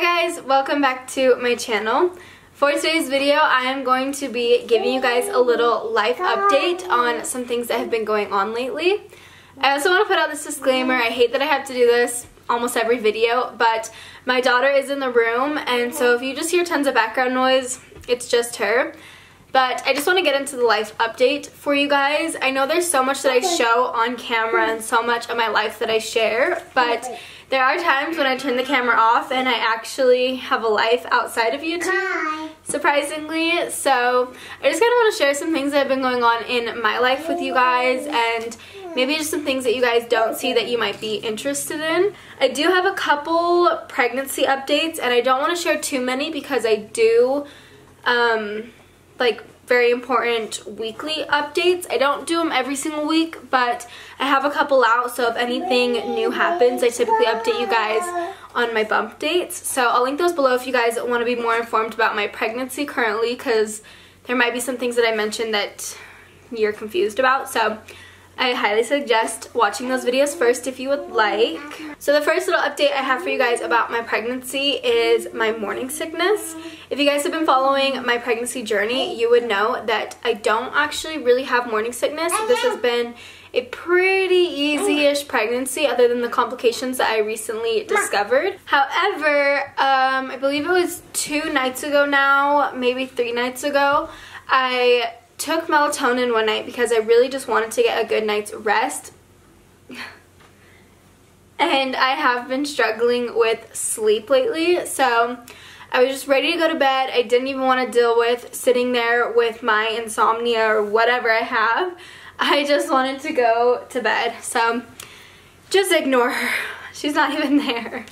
Hi guys, welcome back to my channel. For today's video, I am going to be giving you guys a little life update on some things that have been going on lately. I also want to put out this disclaimer, I hate that I have to do this almost every video, but my daughter is in the room, and so if you just hear tons of background noise, it's just her. But I just want to get into the life update for you guys. I know there's so much that I show on camera and so much of my life that I share, but there are times when I turn the camera off and I actually have a life outside of YouTube, surprisingly. So I just kind of want to share some things that have been going on in my life with you guys, and maybe just some things that you guys don't see that you might be interested in. I do have a couple pregnancy updates, and I don't want to share too many because I do like very important weekly updates. I don't do them every single week, but I have a couple out, so if anything new happens, I typically update you guys on my bump dates. So I'll link those below if you guys want to be more informed about my pregnancy currently, because there might be some things that I mentioned that you're confused about. So I highly suggest watching those videos first if you would like. So the first little update I have for you guys about my pregnancy is my morning sickness. If you guys have been following my pregnancy journey, you would know that I don't actually really have morning sickness. This has been a pretty easy-ish pregnancy other than the complications that I recently discovered. However, I believe it was 2 nights ago now, maybe 3 nights ago, I took melatonin one night because I really just wanted to get a good night's rest. And I have been struggling with sleep lately, so I was just ready to go to bed. I didn't even want to deal with sitting there with my insomnia or whatever I have. I just wanted to go to bed, so just ignore her. She's not even there.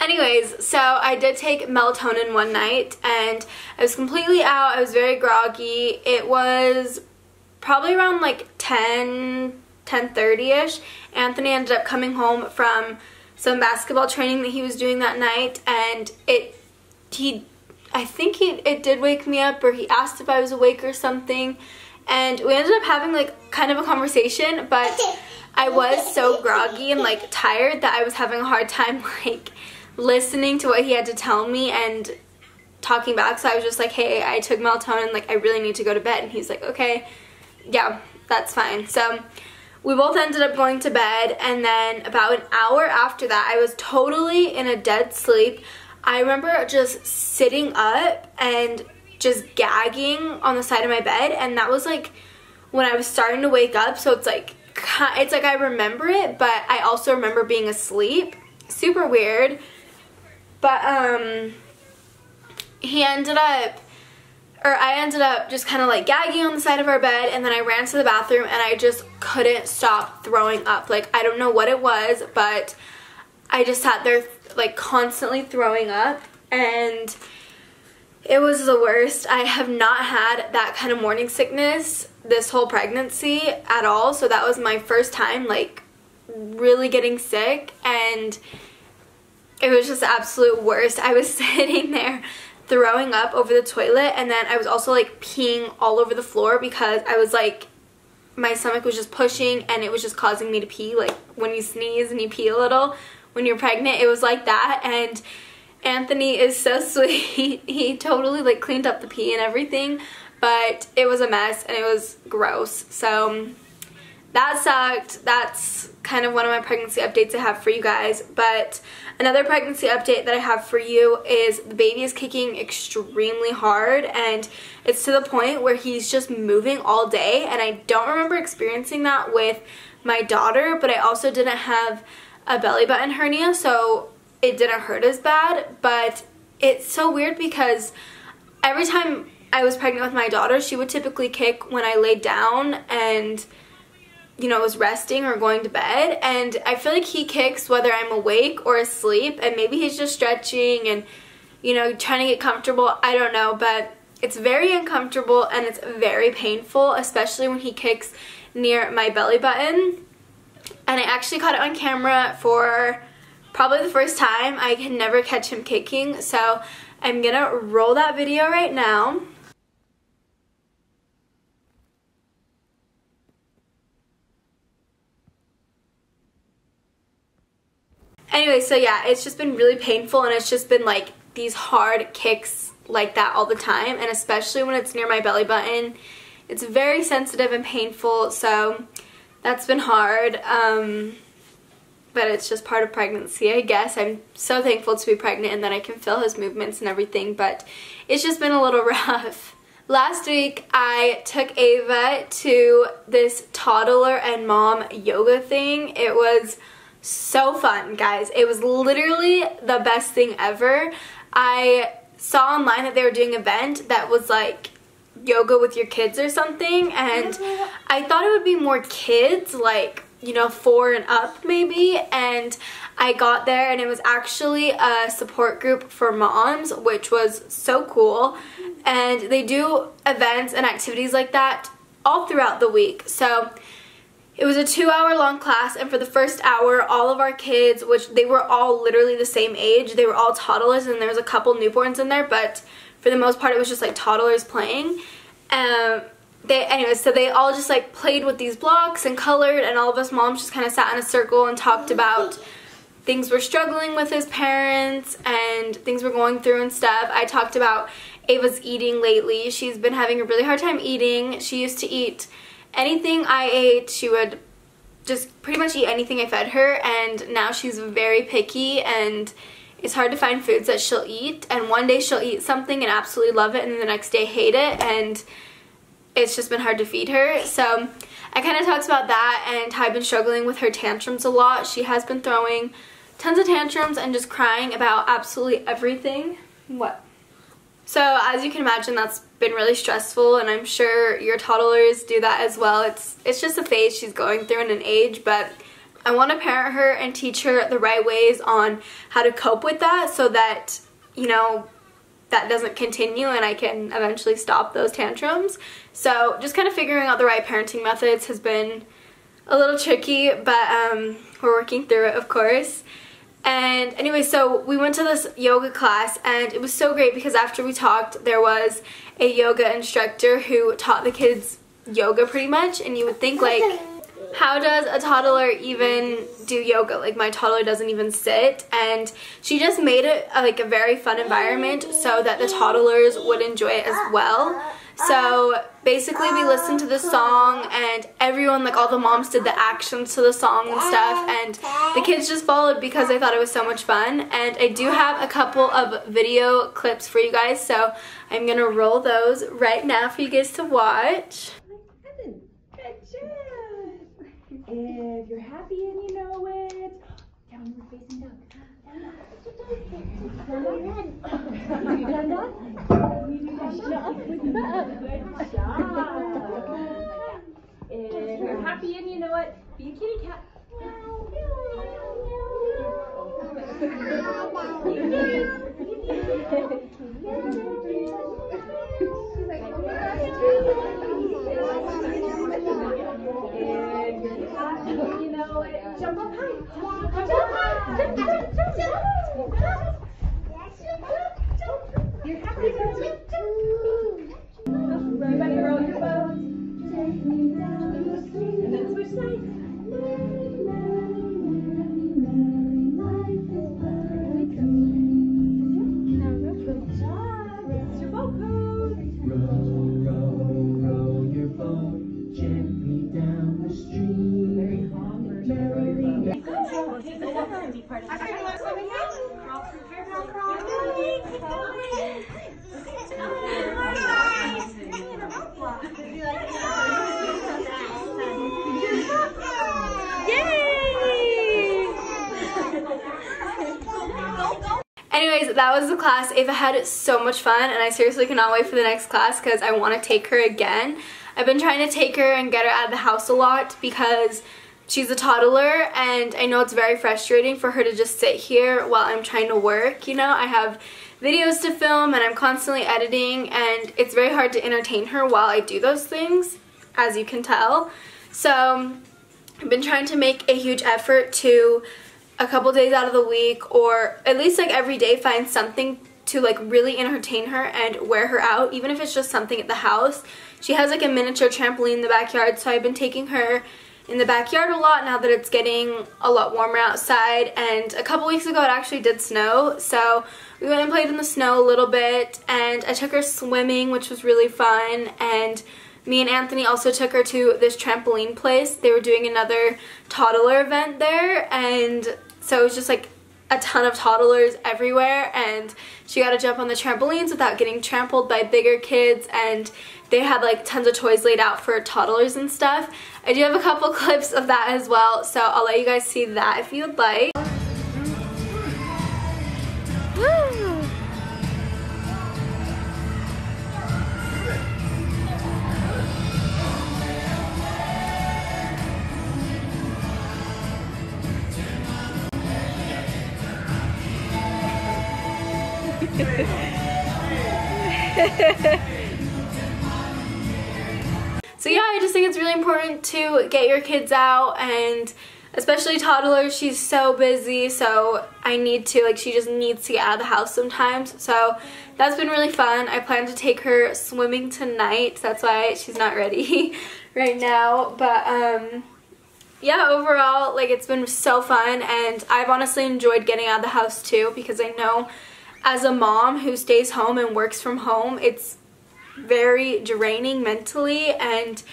Anyways, so I did take melatonin one night, and I was completely out. I was very groggy. It was probably around like 10:30ish. Anthony ended up coming home from some basketball training that he was doing that night, and I think it did wake me up, or he asked if I was awake or something, and we ended up having like kind of a conversation, but I was so groggy and like tired that I was having a hard time like listening to what he had to tell me and talking back. So I was just like, hey, I took melatonin, like I really need to go to bed. And he's like, okay, yeah, that's fine. So we both ended up going to bed, and then about an hour after that, I was totally in a dead sleep. I remember just sitting up and just gagging on the side of my bed, and that was like when I was starting to wake up. So it's like I remember it, but I also remember being asleep. Super weird. But I ended up just kind of like gagging on the side of our bed, and then I ran to the bathroom, and I just couldn't stop throwing up. Like, I don't know what it was, but I just sat there like constantly throwing up, and it was the worst. I have not had that kind of morning sickness this whole pregnancy at all, so that was my first time like really getting sick, and it was just the absolute worst. I was sitting there throwing up over the toilet, and then I was also like peeing all over the floor because I was like, my stomach was just pushing, and it was just causing me to pee, like when you sneeze and you pee a little when you're pregnant. It was like that. And Anthony is so sweet, he totally like cleaned up the pee and everything, but it was a mess and it was gross. So that sucked. That's kind of one of my pregnancy updates I have for you guys. But another pregnancy update that I have for you is the baby is kicking extremely hard, and it's to the point where he's just moving all day, and I don't remember experiencing that with my daughter, but I also didn't have a belly button hernia, so it didn't hurt as bad. But it's so weird because every time I was pregnant with my daughter, she would typically kick when I laid down and, you know, was resting or going to bed, and I feel like he kicks whether I'm awake or asleep, and maybe he's just stretching and, you know, trying to get comfortable. I don't know, but it's very uncomfortable and it's very painful, especially when he kicks near my belly button. And I actually caught it on camera for probably the first time. I can never catch him kicking, so I'm gonna roll that video right now. anyway, so yeah, it's just been really painful, and it's just been like these hard kicks like that all the time, and especially when it's near my belly button. It's very sensitive and painful, so that's been hard, but it's just part of pregnancy, I guess. I'm so thankful to be pregnant and that I can feel his movements and everything, but it's just been a little rough. Last week, I took Ava to this toddler and mom yoga thing. It was so fun, guys. It was literally the best thing ever. I saw online that they were doing an event that was like yoga with your kids or something, and I thought it would be more kids, like, you know, 4 and up maybe, and I got there and it was actually a support group for moms, which was so cool. And they do events and activities like that all throughout the week. So it was a 2-hour-long class, and for the first hour, all of our kids, which they were all literally the same age, they were all toddlers, and there was a couple newborns in there, but for the most part, it was just like toddlers playing. So they all just like played with these blocks and colored, and all of us moms just kind of sat in a circle and talked about things we're struggling with as parents and things we're going through and stuff. I talked about Ava's eating lately. She's been having a really hard time eating. She used to eat anything I ate. She would just pretty much eat anything I fed her, and now she's very picky, and it's hard to find foods that she'll eat, and one day she'll eat something and absolutely love it, and then the next day hate it, and it's just been hard to feed her. So I kind of talked about that and how I've been struggling with her tantrums a lot. She has been throwing tons of tantrums and just crying about absolutely everything. What? So as you can imagine, that's been really stressful, and I'm sure your toddlers do that as well. It's just a phase she's going through in an age, but I want to parent her and teach her the right ways on how to cope with that so that, you know, that doesn't continue and I can eventually stop those tantrums. So just kind of figuring out the right parenting methods has been a little tricky, but we're working through it, of course. And anyway, so we went to this yoga class, and it was so great because after we talked, there was a yoga instructor who taught the kids yoga pretty much, and you would think, like, how does a toddler even do yoga? Like, my toddler doesn't even sit, and she just made it like a very fun environment so that the toddlers would enjoy it as well. So basically we listened to the song, and everyone, like all the moms, did the actions to the song and stuff, and the kids just followed because they thought it was so much fun. And I do have a couple of video clips for you guys, so I'm gonna roll those right now for you guys to watch. If you're happy and you know it, down your facing dog. You done that? You do that job. Good job. If you're happy and you know it, be a kitty cat. You know, jump up high. Jump up high. Jump, jump, jump, jump. Jump. You're happy. Jump, jump. Everybody roll your boat. And then switch sides. Anyways, that was the class. Ava had so much fun, and I seriously cannot wait for the next class because I want to take her again. I've been trying to take her and get her out of the house a lot because she's a toddler, and I know it's very frustrating for her to just sit here while I'm trying to work. You know, I have videos to film and I'm constantly editing, and it's very hard to entertain her while I do those things, as you can tell. So I've been trying to make a huge effort to, a couple days out of the week, or at least like every day, find something to like really entertain her and wear her out, even if it's just something at the house. She has like a miniature trampoline in the backyard, so I've been taking her in the backyard a lot now that it's getting a lot warmer outside, and a couple weeks ago it actually did snow, so we went and played in the snow a little bit, and I took her swimming, which was really fun, and me and Anthony also took her to this trampoline place. They were doing another toddler event there, and so it was just like a ton of toddlers everywhere, and she got to jump on the trampolines without getting trampled by bigger kids, and they had like tons of toys laid out for toddlers and stuff. I do have a couple clips of that as well, so I'll let you guys see that if you'd like. So yeah, I just think it's really important to get your kids out, and especially toddlers, she's so busy, so I need to, like, she just needs to get out of the house sometimes, so that's been really fun. I plan to take her swimming tonight, that's why she's not ready right now, but yeah, overall, like, it's been so fun, and I've honestly enjoyed getting out of the house too, because I know as a mom who stays home and works from home, it's very draining mentally, and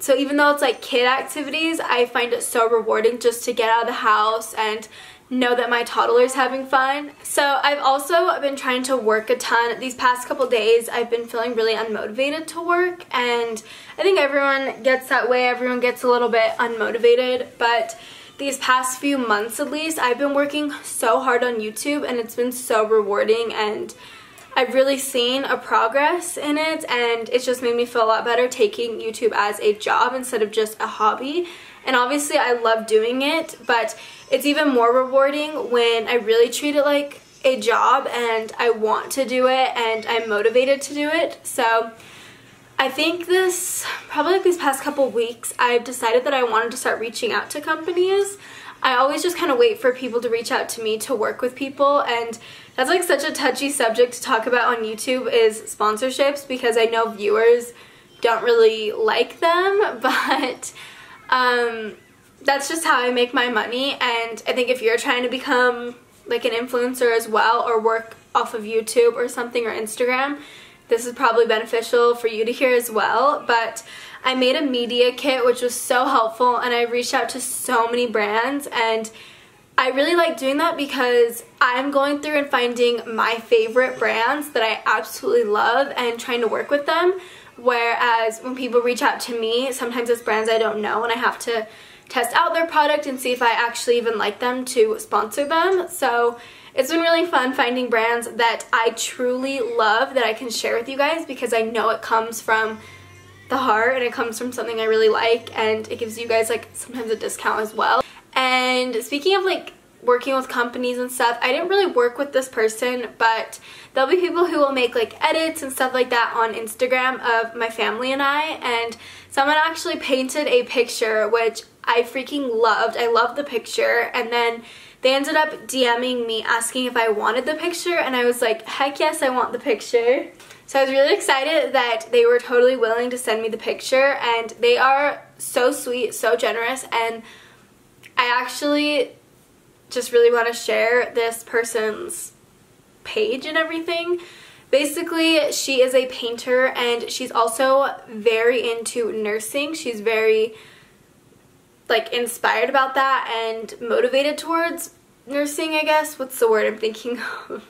so even though it's like kid activities, I find it so rewarding just to get out of the house and know that my toddler is having fun. So I've also been trying to work a ton. These past couple days I've been feeling really unmotivated to work, and I think everyone gets that way. Everyone gets a little bit unmotivated, but these past few months at least, I've been working so hard on YouTube, and it's been so rewarding, and I've really seen a progress in it, and it's just made me feel a lot better taking YouTube as a job instead of just a hobby. And obviously I love doing it, but it's even more rewarding when I really treat it like a job and I want to do it and I'm motivated to do it. So I think this, probably like these past couple weeks, I've decided that I wanted to start reaching out to companies. I always just kind of wait for people to reach out to me to work with people, and that's like such a touchy subject to talk about on YouTube, is sponsorships, because I know viewers don't really like them, but that's just how I make my money. And I think if you're trying to become like an influencer as well, or work off of YouTube or something, or Instagram, this is probably beneficial for you to hear as well. But I made a media kit, which was so helpful, and I reached out to so many brands, and I really like doing that because I'm going through and finding my favorite brands that I absolutely love and trying to work with them, whereas when people reach out to me, sometimes it's brands I don't know, and I have to test out their product and see if I actually even like them to sponsor them. So it's been really fun finding brands that I truly love that I can share with you guys, because I know it comes from the heart and it comes from something I really like, and it gives you guys like sometimes a discount as well. And speaking of like working with companies and stuff, I didn't really work with this person, but there'll be people who will make like edits and stuff like that on Instagram of my family and I, and someone actually painted a picture which I freaking loved. I loved the picture, and then they ended up DMing me asking if I wanted the picture, and I was like, heck yes, I want the picture. So I was really excited that they were totally willing to send me the picture, and they are so sweet, so generous, and I actually just really want to share this person's page and everything. Basically, she is a painter, and she's also very into nursing. She's very like inspired about that and motivated towards nursing, I guess. What's the word I'm thinking of?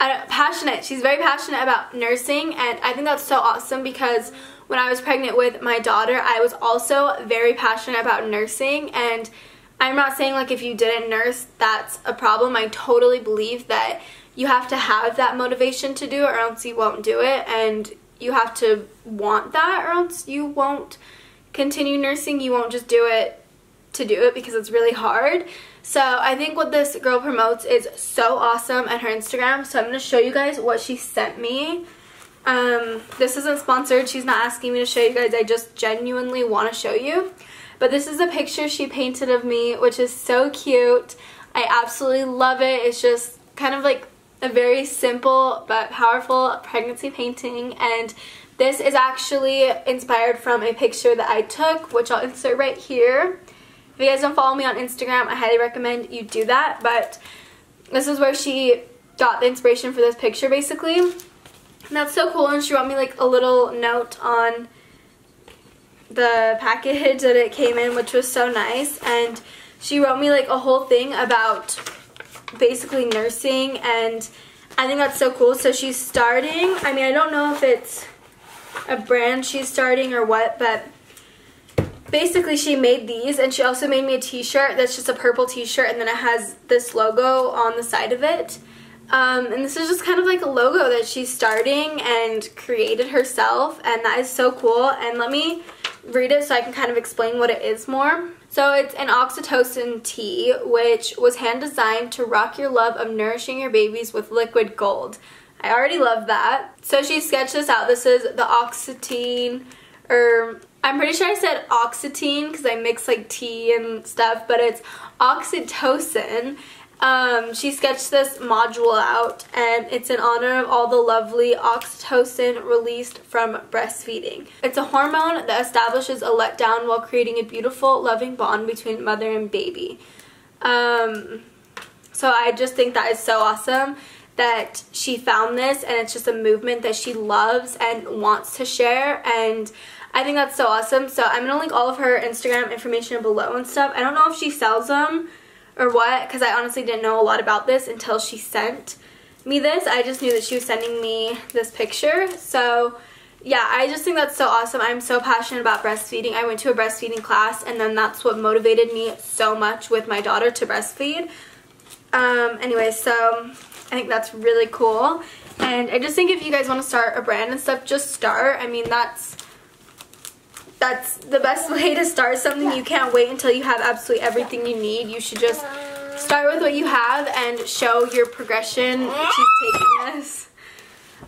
Passionate. She's very passionate about nursing, and I think that's so awesome, because when I was pregnant with my daughter, I was also very passionate about nursing, and I'm not saying like if you didn't nurse, that's a problem. I totally believe that you have to have that motivation to do it, or else you won't do it, and you have to want that, or else you won't continue nursing. You won't just do it to do it, because it's really hard. So I think what this girl promotes is so awesome, and her Instagram, so I'm going to show you guys what she sent me. This isn't sponsored, she's not asking me to show you guys, I just genuinely want to show you. But this is a picture she painted of me, which is so cute. I absolutely love it. It's just kind of like a very simple but powerful pregnancy painting, and This is actually inspired from a picture that I took, which I'll insert right here. If you guys don't follow me on Instagram, I highly recommend you do that. But this is where she got the inspiration for this picture, basically. And that's so cool. And she wrote me like a little note on the package that it came in, which was so nice. And she wrote me like a whole thing about basically nursing, and I think that's so cool. So she's starting, I mean, I don't know if it's a brand she's starting or what, but basically she made these, and she also made me a t-shirt that's just a purple t-shirt, and then it has this logo on the side of it. And this is just kind of like a logo that she's starting and created herself, and that is so cool. And let me read it so I can kind of explain what it is more. So it's an oxytocin tea, which was hand designed to rock your love of nourishing your babies with liquid gold. I already love that. So she sketched this out. This is the oxytine, or I'm pretty sure I said oxytine because I mix like tea and stuff, but it's oxytocin. She sketched this module out, and it's in honor of all the lovely oxytocin released from breastfeeding. It's a hormone that establishes a letdown while creating a beautiful, loving bond between mother and baby. So I just think that is so awesome that she found this, and it's just a movement that she loves and wants to share, and I think that's so awesome. So I'm gonna link all of her Instagram information below and stuff. I don't know if she sells them or what, because I honestly didn't know a lot about this until she sent me this. I just knew that she was sending me this picture. So yeah, I just think that's so awesome. I'm so passionate about breastfeeding. I went to a breastfeeding class, and then that's what motivated me so much with my daughter to breastfeed. Anyway, so I think that's really cool, and I just think if you guys want to start a brand and stuff, just start. I mean, that's the best way to start something. You can't wait until you have absolutely everything you need. You should just start with what you have and show your progression. She's taking this.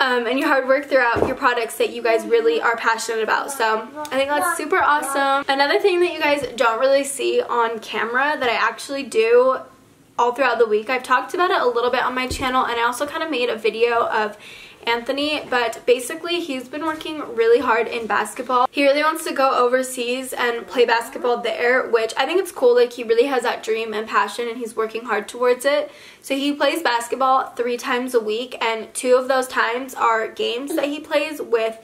And your hard work throughout your products that you guys really are passionate about. So I think that's super awesome. Another thing that you guys don't really see on camera that I actually do all throughout the week, I've talked about it a little bit on my channel, and I also kind of made a video of Anthony, but basically he's been working really hard in basketball. He really wants to go overseas and play basketball there, which I think it's cool. Like, he really has that dream and passion, and he's working hard towards it. So he plays basketball 3 times a week, and 2 of those times are games that he plays with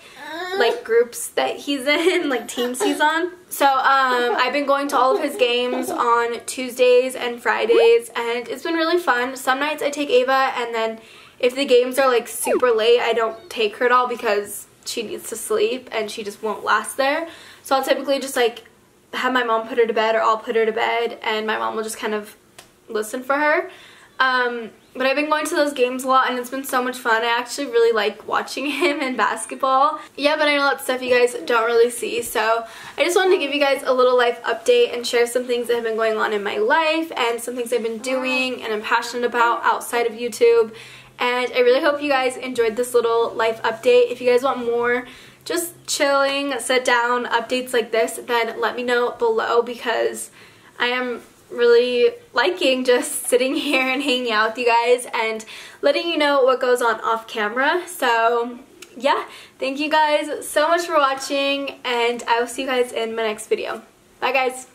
like groups that he's in, like teams he's on. So I've been going to all of his games on Tuesdays and Fridays, and it's been really fun. Some nights I take Ava, and then if the games are like super late, I don't take her at all because she needs to sleep and she just won't last there. So I'll typically just like have my mom put her to bed, or I'll put her to bed and my mom will just kind of listen for her. But I've been going to those games a lot, and it's been so much fun. I actually really like watching him in basketball. Yeah, but I know that's stuff you guys don't really see. So I just wanted to give you guys a little life update and share some things that have been going on in my life and some things I've been doing and I'm passionate about outside of YouTube. And I really hope you guys enjoyed this little life update. If you guys want more just chilling, sit down updates like this, then let me know below, because I am really liking just sitting here and hanging out with you guys and letting you know what goes on off camera. So yeah, thank you guys so much for watching, and I will see you guys in my next video. Bye guys!